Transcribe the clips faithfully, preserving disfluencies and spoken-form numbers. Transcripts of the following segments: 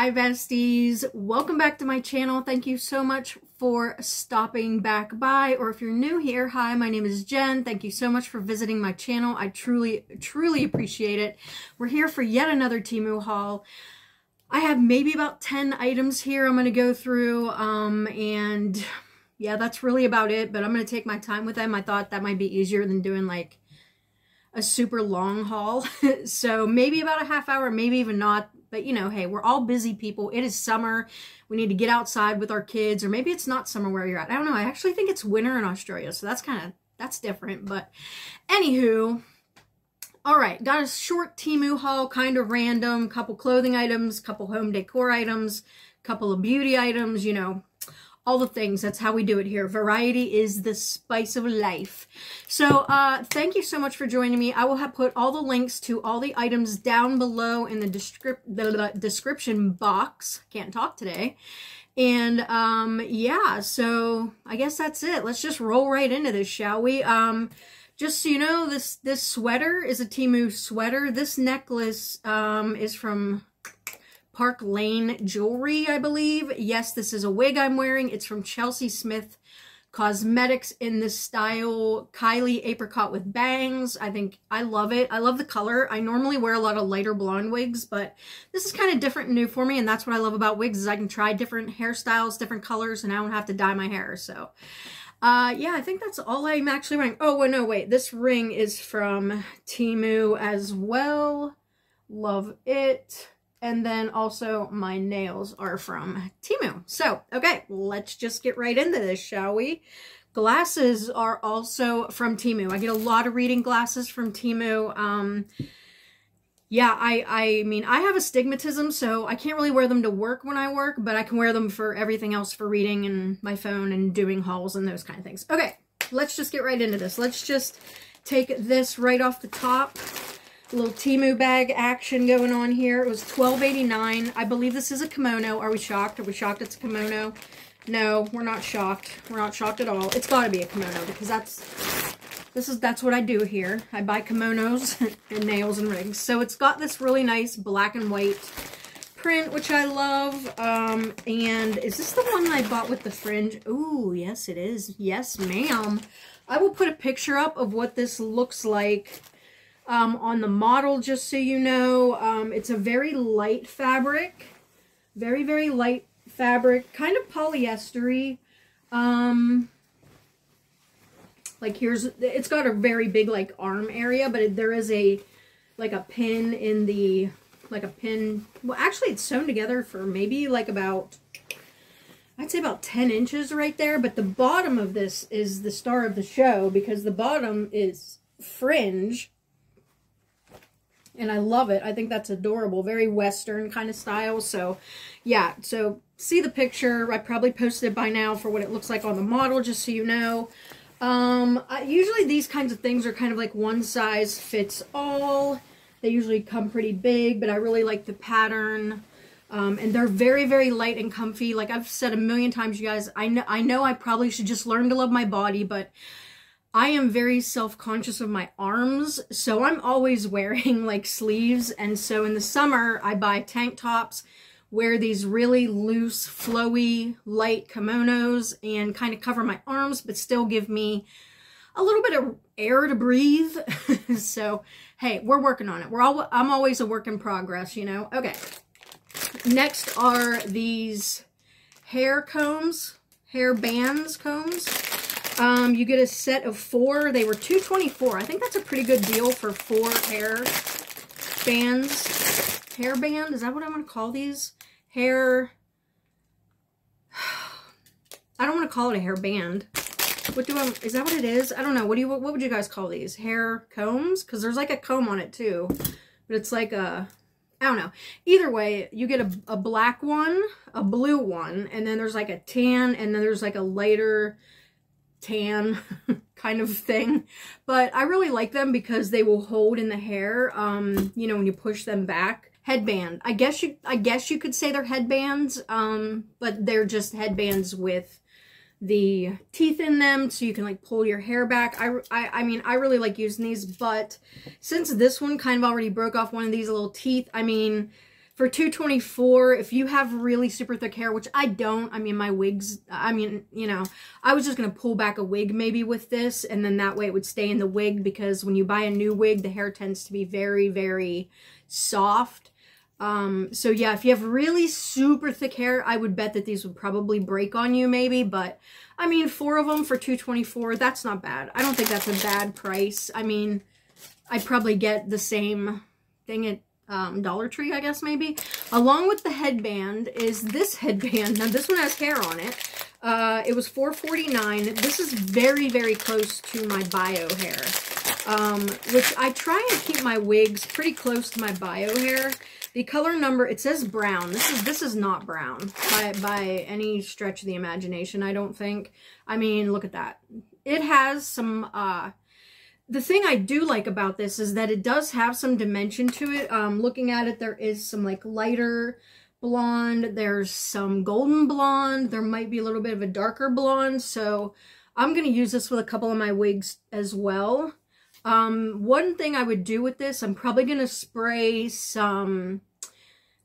Hi besties, welcome back to my channel. Thank you so much for stopping back by, or if you're new here, hi, my name is Jen. Thank you so much for visiting my channel. I truly, truly appreciate it. We're here for yet another Temu haul. I have maybe about ten items here I'm going to go through, um, and yeah, that's really about it, but I'm going to take my time with them. I thought that might be easier than doing like a super long haul. So maybe about a half hour, maybe even not. But, you know, hey, we're all busy people. It is summer. We need to get outside with our kids. Or maybe it's not summer where you're at. I don't know. I actually think it's winter in Australia. So that's kind of, that's different. But anywho, all right. Got a short Temu haul, kind of random. Couple clothing items, couple home decor items, couple of beauty items, you know. All the things. That's how we do it here. Variety is the spice of life. So uh, thank you so much for joining me. I will have put all the links to all the items down below in the, descrip the description box. Can't talk today. And um, yeah, so I guess that's it. Let's just roll right into this, shall we? Um, just so you know, this, this sweater is a Temu sweater. This necklace um, is from Park Lane jewelry, I believe. Yes, this is a wig I'm wearing. It's from Chelsea Smith Cosmetics in the style Kylie Apricot with bangs. I think I love it. I love the color. I normally wear a lot of lighter blonde wigs, but this is kind of different and new for me, and that's what I love about wigs is I can try different hairstyles, different colors, and I don't have to dye my hair. So uh, yeah, I think that's all I'm actually wearing. Oh, well, no, wait. This ring is from Temu as well. Love it. And then also my nails are from Temu. So, okay, let's just get right into this, shall we? Glasses are also from Temu. I get a lot of reading glasses from Temu. Um, yeah, I, I mean, I have astigmatism, so I can't really wear them to work when I work, but I can wear them for everything else, for reading and my phone and doing hauls and those kind of things. Okay, let's just get right into this. Let's just take this right off the top. A little Temu bag action going on here. It was twelve eighty-nine. I believe this is a kimono. Are we shocked? Are we shocked it's a kimono? No, we're not shocked. We're not shocked at all. It's got to be a kimono because that's this is that's what I do here. I buy kimonos and nails and rings. So it's got this really nice black and white print, which I love. Um, and is this the one I bought with the fringe? Ooh, yes, it is. Yes, ma'am. I will put a picture up of what this looks like. Um, on the model, just so you know, um, it's a very light fabric, very, very light fabric, kind of polyester-y. Um, like here's, it's got a very big like arm area, but it, there is a, like a pin in the, like a pin, well actually it's sewn together for maybe like about, I'd say about ten inches right there, but the bottom of this is the star of the show because the bottom is fringe. And I love it. I think that's adorable. Very Western kind of style. So, yeah. So, see the picture. I probably posted it by now for what it looks like on the model, just so you know. Um, I, usually, these kinds of things are kind of like one size fits all. They usually come pretty big, but I really like the pattern. Um, and they're very, very light and comfy. Like I've said a million times, you guys, I know, I know I probably should just learn to love my body, but I am very self-conscious of my arms, so I'm always wearing like sleeves, and so in the summer I buy tank tops, wear these really loose, flowy, light kimonos, and kind of cover my arms, but still give me a little bit of air to breathe. So, hey, we're working on it. We're all, I'm always a work in progress, you know? Okay. Next are these hair combs, hair bands combs. Um, you get a set of four. They were two twenty-four. I think that's a pretty good deal for four hair bands. Hair band? Is that what I'm going to call these? Hair... I don't want to call it a hair band. What do I... Is that what it is? I don't know. What do you? What would you guys call these? Hair combs? Because there's like a comb on it too. But it's like a... I don't know. Either way, you get a, a black one, a blue one, and then there's like a tan, and then there's like a lighter... tan kind of thing, but I really like them because they will hold in the hair, um you know, when you push them back. Headband, I guess you I guess you could say they're headbands, um but they're just headbands with the teeth in them, so you can like pull your hair back. I, I, I mean, I really like using these, but since this one kind of already broke off one of these little teeth, I mean, For two twenty-four, if you have really super thick hair, which I don't, I mean, my wigs, I mean, you know, I was just going to pull back a wig maybe with this, and then that way it would stay in the wig, because when you buy a new wig, the hair tends to be very, very soft. Um, so yeah, if you have really super thick hair, I would bet that these would probably break on you maybe, but I mean, four of them for two twenty-four, that's not bad. I don't think that's a bad price. I mean, I'd probably get the same thing at Um, Dollar Tree, I guess, maybe. Along with the headband is this headband. Now, this one has hair on it. Uh, it was four forty-nine. This is very, very close to my bio hair, um, which I try and keep my wigs pretty close to my bio hair. The color number, it says brown. This is this is not brown by, by any stretch of the imagination, I don't think. I mean, look at that. It has some... Uh, The thing I do like about this is that it does have some dimension to it. Um, looking at it, there is some like lighter blonde. There's some golden blonde. There might be a little bit of a darker blonde. So I'm going to use this with a couple of my wigs as well. Um, one thing I would do with this, I'm probably going to spray some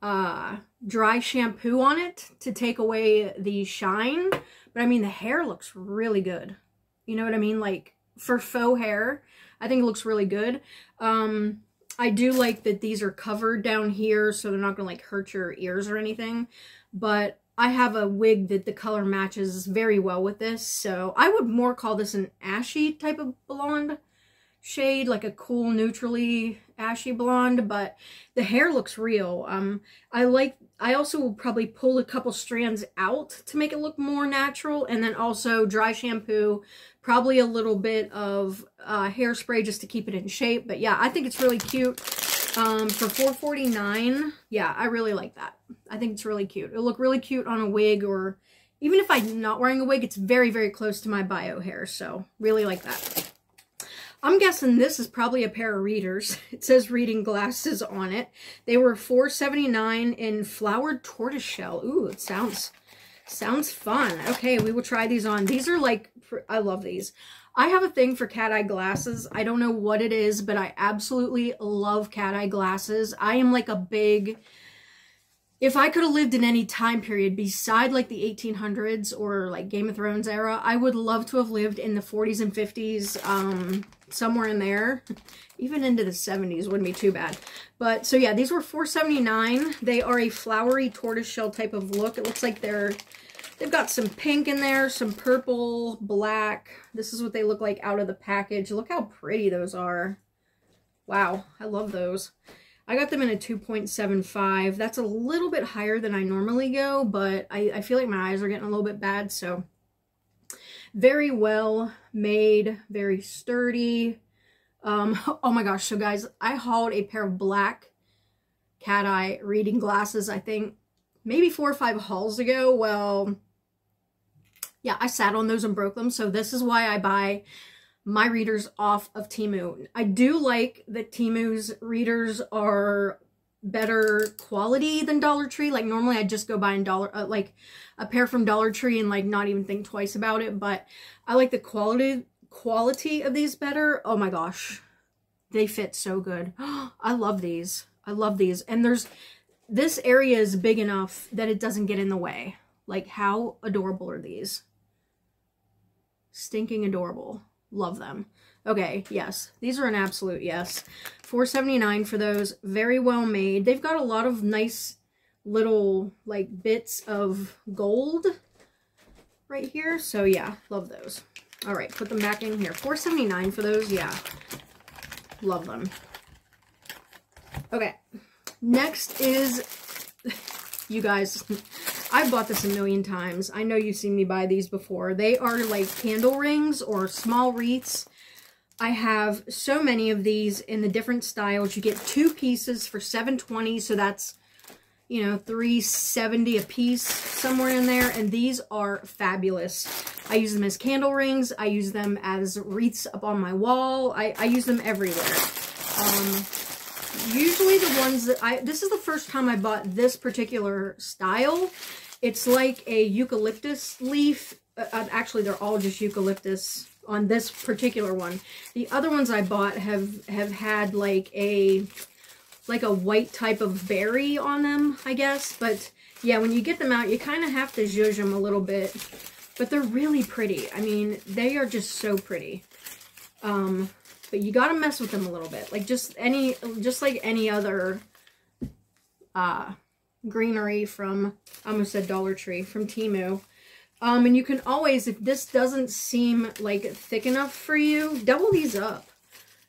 uh, dry shampoo on it to take away the shine. But I mean, the hair looks really good. You know what I mean? Like, for faux hair, I think it looks really good. Um, I do like that these are covered down here, so they're not going to, like, hurt your ears or anything. But I have a wig that the color matches very well with this, so I would more call this an ashy type of blonde shade, like a cool, neutrally ashy blonde, but the hair looks real. Um, I like, I also will probably pull a couple strands out to make it look more natural, and then also dry shampoo, probably a little bit of uh, hairspray just to keep it in shape. But yeah, I think it's really cute. Um, for four forty-nine, yeah, I really like that. I think it's really cute. It'll look really cute on a wig, or even if I'm not wearing a wig, it's very, very close to my bio hair, so really like that. I'm guessing this is probably a pair of readers. It says reading glasses on it. They were four seventy-nine in flowered tortoiseshell. Ooh, it sounds sounds fun. Okay, we will try these on. These are like, I love these. I have a thing for cat eye glasses. I don't know what it is, but I absolutely love cat eye glasses. I am like a big... If I could have lived in any time period beside like the eighteen hundreds or like Game of Thrones era, I would love to have lived in the forties and fifties, um, somewhere in there. Even into the seventies wouldn't be too bad. But so yeah, these were four seventy-nine. They are a flowery tortoiseshell type of look. It looks like they're, they've got some pink in there, some purple, black. This is what they look like out of the package. Look how pretty those are. Wow, I love those. I got them in a two point seven five. That's a little bit higher than I normally go, but I, I feel like my eyes are getting a little bit bad, so. Very well made, very sturdy. Um, oh my gosh, so guys, I hauled a pair of black cat eye reading glasses, I think, maybe four or five hauls ago. Well, yeah, I sat on those and broke them, so this is why I buy my readers off of Temu. I do like that Temu's readers are better quality than Dollar Tree. Like normally I just go buy in dollar uh, like a pair from Dollar Tree and like not even think twice about it, but I like the quality quality of these better. Oh my gosh. They fit so good. I love these. I love these. And there's this area is big enough that it doesn't get in the way. Like how adorable are these? Stinking adorable. Love them. Okay, yes. These are an absolute yes. four seventy-nine for those. Very well made. They've got a lot of nice little, like, bits of gold right here. So, yeah. Love those. All right. Put them back in here. four seventy-nine for those. Yeah. Love them. Okay. Next is... You guys... I've bought this a million times. I know you've seen me buy these before. They are like candle rings or small wreaths. I have so many of these in the different styles. You get two pieces for seven twenty, so that's, you know, three seventy a piece, somewhere in there. And these are fabulous. I use them as candle rings. I use them as wreaths up on my wall. I, I use them everywhere. Um, usually the ones that I, this is the first time I bought this particular style. It's like a eucalyptus leaf. Uh, actually, they're all just eucalyptus on this particular one. The other ones I bought have, have had like a like a white type of berry on them, I guess. But yeah, when you get them out, you kind of have to zhuzh them a little bit. But they're really pretty. I mean, they are just so pretty. Um, but you gotta mess with them a little bit. Like just any, just like any other uh, greenery from, I almost said Dollar Tree, from Temu. Um, and you can always, if this doesn't seem like thick enough for you, double these up.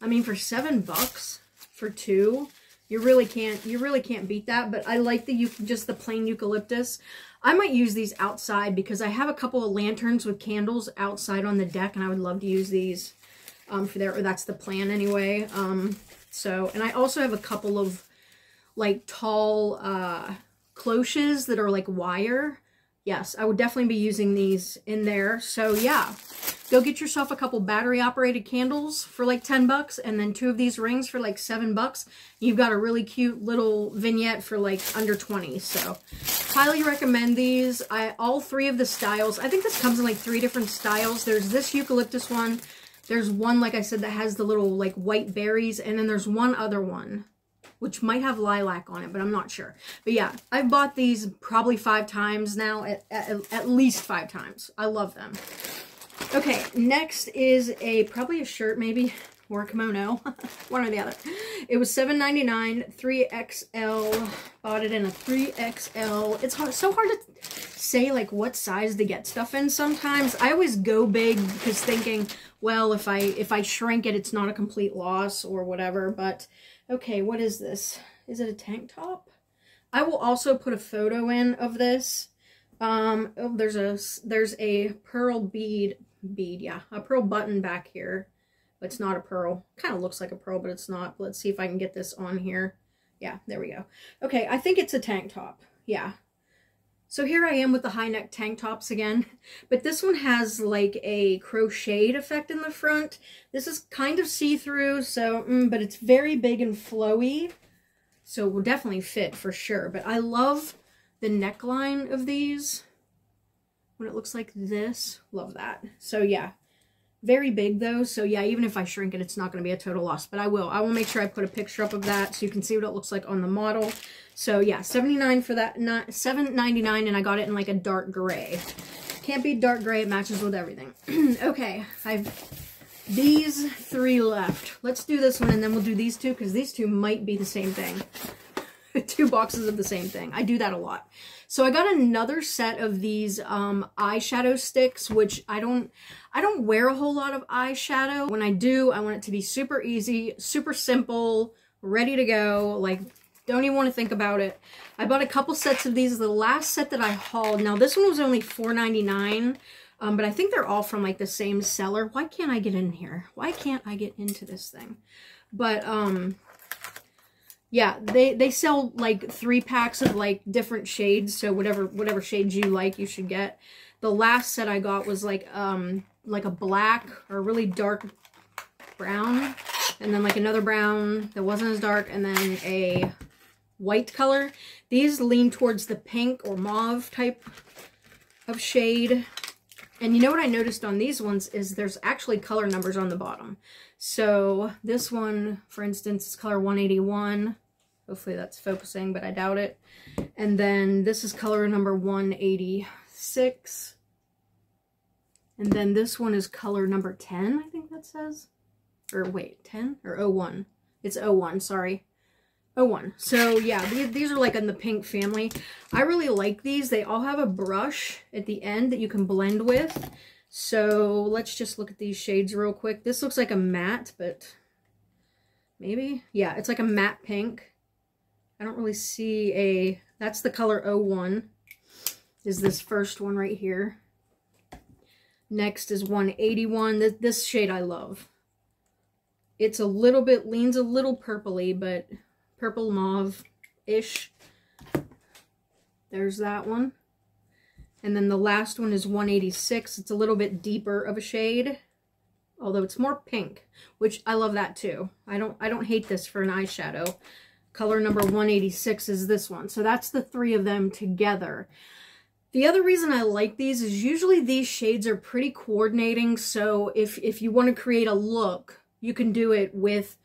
I mean, for seven bucks for two, you really can't, you really can't beat that. But I like the, just the plain eucalyptus. I might use these outside because I have a couple of lanterns with candles outside on the deck, and I would love to use these um, for there, or that's the plan anyway. Um, so, and I also have a couple of like tall uh, cloches that are like wire. Yes, I would definitely be using these in there. So yeah, go get yourself a couple battery operated candles for like ten bucks, and then two of these rings for like seven bucks. You've got a really cute little vignette for like under twenty. So highly recommend these. I, all three of the styles, I think this comes in like three different styles. There's this eucalyptus one. There's one, like I said, that has the little like white berries, and then there's one other one, which might have lilac on it, but I'm not sure. But yeah, I've bought these probably five times now, at, at, at least five times. I love them. Okay, next is a, probably a shirt maybe, or a kimono, one or the other. It was seven ninety-nine, three X L, bought it in a three X L. It's hard, so hard to say like what size to get stuff in sometimes. I always go big because thinking, well, if I, if I shrink it, it's not a complete loss or whatever, but... Okay, what is this? Is it a tank top? I will also put a photo in of this. Um, oh, there's a there's a pearl bead bead, yeah, a pearl button back here. But it's not a pearl. Kind of looks like a pearl, but it's not. Let's see if I can get this on here. Yeah, there we go. Okay, I think it's a tank top. Yeah. So here I am with the high neck tank tops again, but this one has like a crocheted effect in the front. This is kind of see-through, so, mm, but it's very big and flowy, so it will definitely fit for sure. But I love the neckline of these when it looks like this. Love that. So yeah, very big though. So yeah, even if I shrink it, it's not going to be a total loss, but I will. I will make sure I put a picture up of that so you can see what it looks like on the model. So yeah, seventy-nine dollars for that, not seven ninety-nine, and I got it in like a dark gray. Can't be dark gray, it matches with everything. Okay, I've these three left. Let's do this one and then we'll do these two, because these two might be the same thing. Two boxes of the same thing. I do that a lot. So I got another set of these um, eyeshadow sticks, which I don't, I don't wear a whole lot of eyeshadow. When I do, I want it to be super easy, super simple, ready to go, like... Don't even want to think about it. I bought a couple sets of these. The last set that I hauled. Now, this one was only four ninety-nine, um, but I think they're all from, like, the same seller. Why can't I get in here? Why can't I get into this thing? But, um, yeah, they, they sell, like, three packs of, like, different shades. So whatever whatever shades you like, you should get. The last set I got was, like, um, like a black or really dark brown. And then, like, another brown that wasn't as dark. And then a... white color. These lean towards the pink or mauve type of shade. And you know what I noticed on these ones is there's actually color numbers on the bottom. So this one, for instance, is color one eighty-one. Hopefully that's focusing, but I doubt it. And then this is color number one eighty-six. And then this one is color number ten, I think that says. Or wait, ten? Or oh one. It's oh one, sorry. Oh, one. So yeah, these, these are like in the pink family. I really like these. They all have a brush at the end that you can blend with. So let's just look at these shades real quick. This looks like a matte, but maybe. Yeah, it's like a matte pink. I don't really see a... That's the color oh one, is this first one right here. Next is one eighty-one. This, this shade I love. It's a little bit... leans a little purpley, but... purple mauve-ish. There's that one. And then the last one is one eighty-six. It's a little bit deeper of a shade, although it's more pink, which I love that too. I don't I don't hate this for an eyeshadow. Color number one eighty-six is this one. So that's the three of them together. The other reason I like these is usually these shades are pretty coordinating, so if if you want to create a look, you can do it with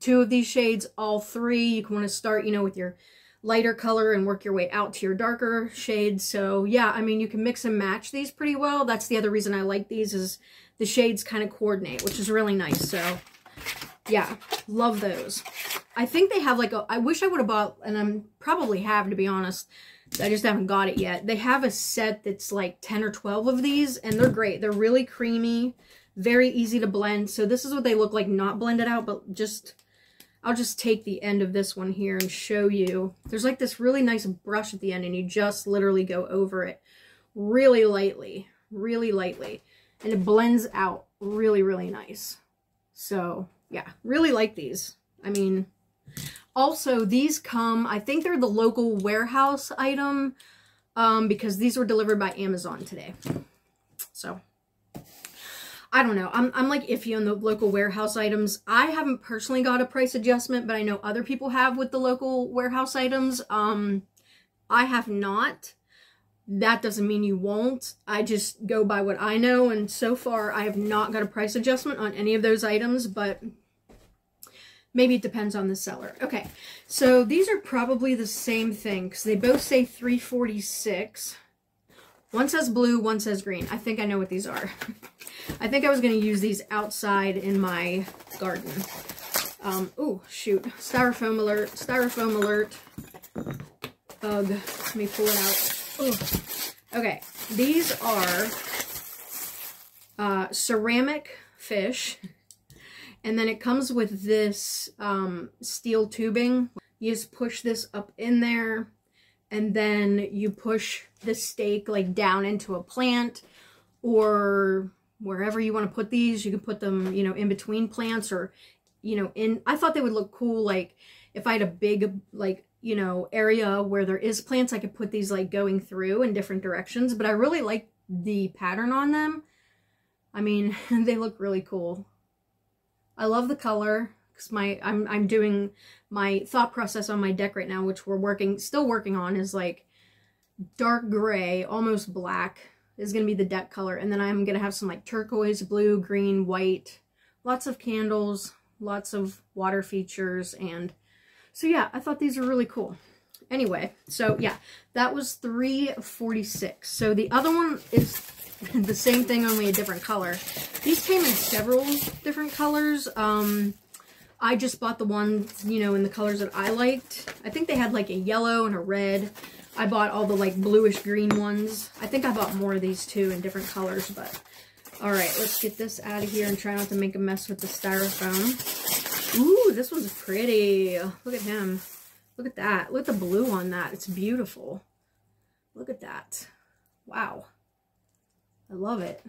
two of these shades, all three. You can want to start, you know, with your lighter color and work your way out to your darker shade. So yeah, I mean, you can mix and match these pretty well. That's the other reason I like these, is the shades kind of coordinate, which is really nice. So yeah, love those. I think they have like a, I wish I would have bought, and I'm probably have, to be honest, I just haven't got it yet. They have a set that's like ten or twelve of these, and they're great. They're really creamy, very easy to blend. So this is what they look like, not blended out, but just, I'll just take the end of this one here and show you. There's like this really nice brush at the end, and you just literally go over it really lightly, really lightly. And it blends out really, really nice. So yeah, really like these. I mean, also these come, I think they're the local warehouse item, um, because these were delivered by Amazon today. So I don't know. I'm, I'm like iffy on the local warehouse items. I haven't personally got a price adjustment, but I know other people have with the local warehouse items. Um, I have not. That doesn't mean you won't. I just go by what I know. And so far, I have not got a price adjustment on any of those items, but maybe it depends on the seller. Okay, so these are probably the same thing because they both say three forty-six. One says blue, one says green. I think I know what these are. I think I was going to use these outside in my garden. Um, oh, shoot. Styrofoam alert. Styrofoam alert. Ugh. Let me pull it out. Ooh. Okay. These are uh, ceramic fish. And then it comes with this um, steel tubing. You just push this up in there. And then you push the stake like down into a plant or wherever you want to put these. You can put them, you know, in between plants or, you know, in, I thought they would look cool. Like if I had a big, like, you know, area where there is plants, I could put these like going through in different directions, but I really like the pattern on them. I mean, they look really cool. I love the color. My I'm I'm doing my thought process on my deck right now, which we're working still working on, is like dark gray, almost black is gonna be the deck color, and then I'm gonna have some like turquoise, blue, green, white, lots of candles, lots of water features, and so yeah, I thought these were really cool. Anyway, so yeah, that was three forty-six. So the other one is the same thing, only a different color. These came in several different colors. Um I just bought the ones, you know, in the colors that I liked. I think they had like a yellow and a red. I bought all the like bluish green ones. I think I bought more of these too in different colors, but all right, let's get this out of here and try not to make a mess with the styrofoam. Ooh, this one's pretty. Look at him. Look at that. Look at the blue on that. It's beautiful. Look at that. Wow. I love it.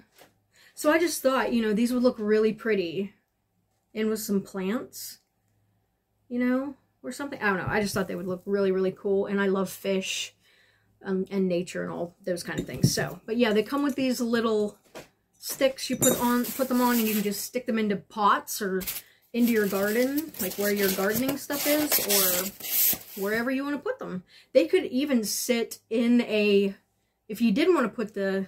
So I just thought, you know, these would look really pretty. And with some plants, you know, or something. I don't know. I just thought they would look really, really cool. And I love fish um, and nature and all those kind of things. So, but yeah, they come with these little sticks you put on, put them on, and you can just stick them into pots or into your garden, like where your gardening stuff is or wherever you want to put them. They could even sit in a, if you didn't want to put the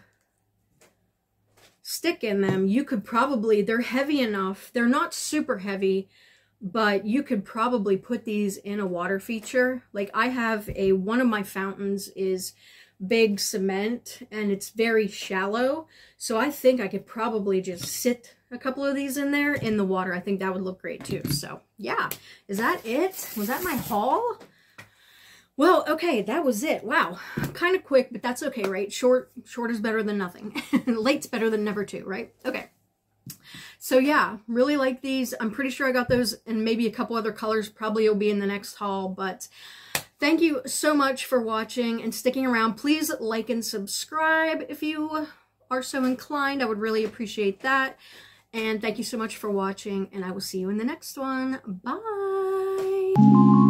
stick in them, you could probably, they're heavy enough, they're not super heavy, but you could probably put these in a water feature. Like I have a, one of my fountains is big cement and it's very shallow, so I think I could probably just sit a couple of these in there in the water. I think that would look great too. So yeah, is that it? Was that my haul? Well, okay, that was it. Wow. Kind of quick, but that's okay, right? Short, short is better than nothing. Late's better than never too, right? Okay. So yeah, really like these. I'm pretty sure I got those and maybe a couple other colors. Probably will be in the next haul, but thank you so much for watching and sticking around. Please like and subscribe if you are so inclined. I would really appreciate that. And thank you so much for watching, and I will see you in the next one. Bye.